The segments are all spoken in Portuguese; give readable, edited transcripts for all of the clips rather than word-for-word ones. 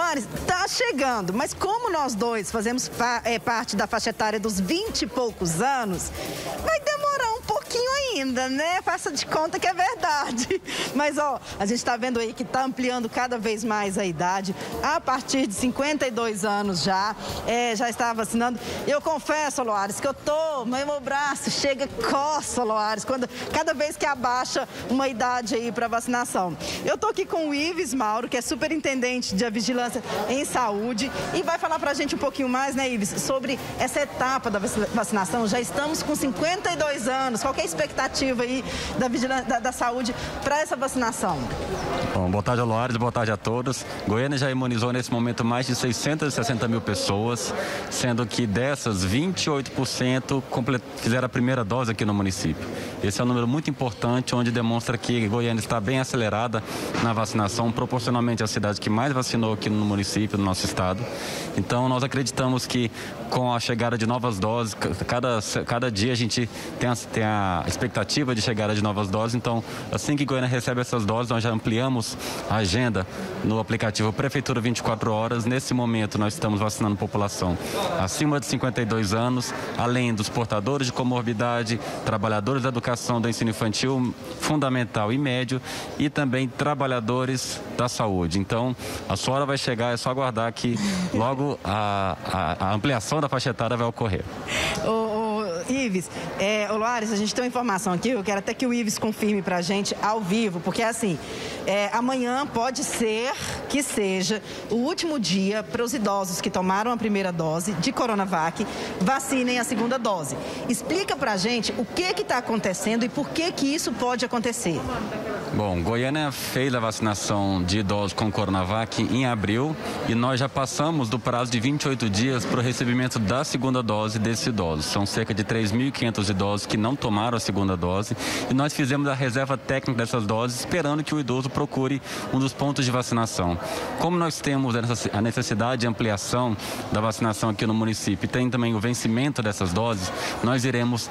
Aloares, está chegando, mas como nós dois fazemos parte da faixa etária dos 20 e poucos anos, vai demorar um pouquinho ainda, né? Faça de conta que é verdade. Mas, ó, a gente está vendo aí que está ampliando cada vez mais a idade, a partir de 52 anos já está vacinando. Eu confesso, Aloares, que eu tô, meu braço chega, coça, Aloares, cada vez que abaixa uma idade aí para vacinação. Eu tô aqui com o Ives Mauro, que é superintendente de vigilância em saúde, e vai falar pra gente um pouquinho mais, né, Ives, sobre essa etapa da vacinação. Já estamos com 52 anos, qual que é a expectativa aí da vigilância da saúde para essa vacinação? Bom, boa tarde, Aloares, boa tarde a todos. Goiânia já imunizou nesse momento mais de 660 mil pessoas, sendo que dessas 28% fizeram a primeira dose aqui no município. Esse é um número muito importante, onde demonstra que Goiânia está bem acelerada na vacinação, proporcionalmente à cidade que mais vacinou aqui no município, no nosso estado. Então, nós acreditamos que com a chegada de novas doses, cada dia a gente tem a expectativa de chegada de novas doses. Então, assim que Goiânia recebe essas doses, nós já ampliamos a agenda no aplicativo Prefeitura 24 Horas. Nesse momento, nós estamos vacinando população acima de 52 anos, além dos portadores de comorbidade, trabalhadores da educação, do ensino infantil, fundamental e médio, e também trabalhadores da saúde. Então, a sua hora vai chegar, é só aguardar que logo a ampliação da faixa etária vai ocorrer. Ives, Aloares, a gente tem uma informação aqui, eu quero até que o Ives confirme pra gente ao vivo, porque assim, amanhã pode ser que seja o último dia para os idosos que tomaram a primeira dose de Coronavac, vacinem a segunda dose. Explica pra gente o que está acontecendo e por que isso pode acontecer. Bom, Goiânia fez a vacinação de idosos com Coronavac em abril e nós já passamos do prazo de 28 dias para o recebimento da segunda dose desses idosos. São cerca de 3.500 idosos que não tomaram a segunda dose, e nós fizemos a reserva técnica dessas doses esperando que o idoso procure um dos pontos de vacinação. Como nós temos a necessidade de ampliação da vacinação aqui no município e tem também o vencimento dessas doses, nós iremos,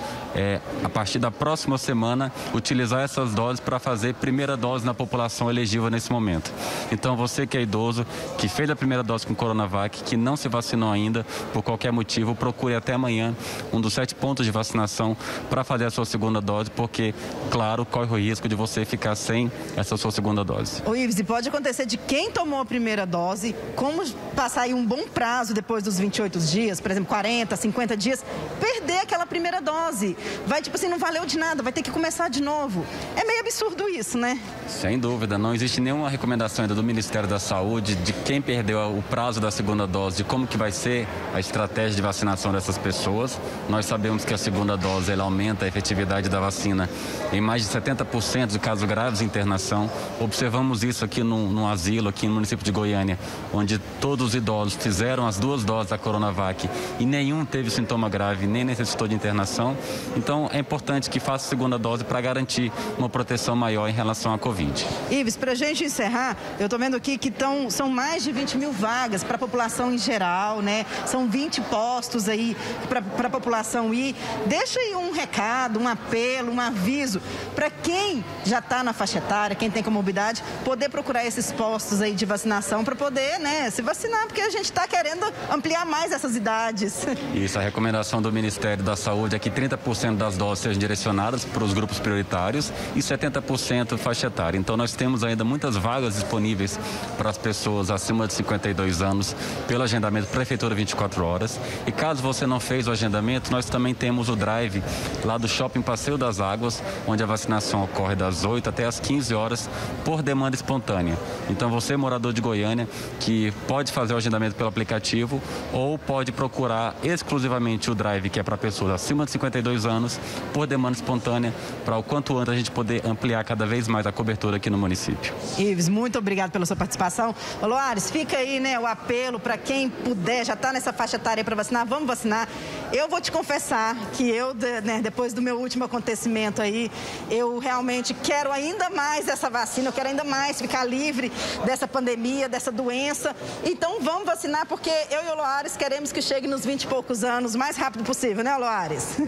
a partir da próxima semana, utilizar essas doses para fazer primeira dose na população elegível nesse momento. Então, você que é idoso, que fez a primeira dose com Coronavac, que não se vacinou ainda por qualquer motivo, procure até amanhã um dos 7 pontos de vacinação para fazer a sua segunda dose, porque, claro, corre o risco de você ficar sem essa sua segunda dose. Ô Ives, e pode acontecer de quem tomou a primeira dose, como passar aí um bom prazo depois dos 28 dias, por exemplo, 40, 50 dias, perder aquela primeira dose. Vai, tipo assim, não valeu de nada, vai ter que começar de novo. É meio absurdo isso, né? Sem dúvida, não existe nenhuma recomendação ainda do Ministério da Saúde de quem perdeu o prazo da segunda dose, de como que vai ser a estratégia de vacinação dessas pessoas. Nós sabemos que a segunda dose ela aumenta a efetividade da vacina em mais de 70% de casos graves de internação. Observamos isso aqui no asilo, aqui no município de Goiânia, onde todos os idosos fizeram as 2 doses da Coronavac e nenhum teve sintoma grave, nem necessitou de internação. Então, é importante que faça a segunda dose para garantir uma proteção maior em relação à Covid. Ives, para a gente encerrar, eu estou vendo aqui que são mais de 20 mil vagas para a população em geral, né? São 20 postos aí para a população ir. Deixa aí um recado, um apelo, um aviso para quem já está na faixa etária, quem tem comorbidade, poder procurar esses postos aí de vacinação para poder, né, se vacinar, porque a gente está querendo ampliar mais essas idades. Isso, a recomendação do Ministério da Saúde é que 30% das doses sejam direcionadas para os grupos prioritários e 70% faixa etária. Então, nós temos ainda muitas vagas disponíveis para as pessoas acima de 52 anos pelo agendamento Prefeitura 24 Horas. E caso você não fez o agendamento, nós também temos o drive lá do Shopping Passeio das Águas, onde a vacinação ocorre das 8 até as 15 horas por demanda espontânea. Então, você, morador de Goiânia, que pode fazer o agendamento pelo aplicativo ou pode procurar exclusivamente o drive, que é para pessoas acima de 52 anos, por demanda espontânea, para o quanto antes a gente poder ampliar cada vez mais a cobertura aqui no município. Ives, muito obrigado pela sua participação. Aloares, fica aí, né, o apelo para quem puder, já está nessa faixa etária para vacinar, vamos vacinar. Eu vou te confessar que eu, né, depois do meu último acontecimento aí, eu realmente quero ainda mais essa vacina, eu quero ainda mais ficar livre dessa pandemia, dessa doença. Então vamos vacinar, porque eu e o Aloares queremos que chegue nos 20 e poucos anos o mais rápido possível, né, Aloares?